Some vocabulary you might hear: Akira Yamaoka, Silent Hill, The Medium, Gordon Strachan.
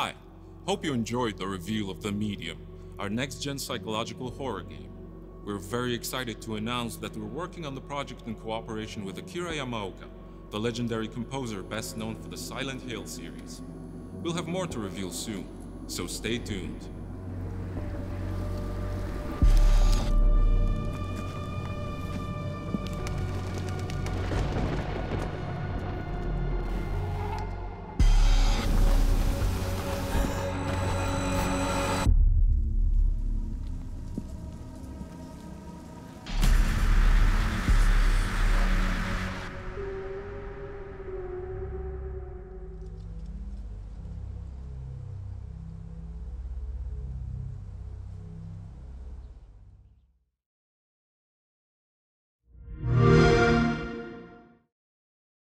Hi, hope you enjoyed the reveal of The Medium, our next-gen psychological horror game. We're very excited to announce that we're working on the project in cooperation with Akira Yamaoka, the legendary composer best known for the Silent Hill series. We'll have more to reveal soon, so stay tuned.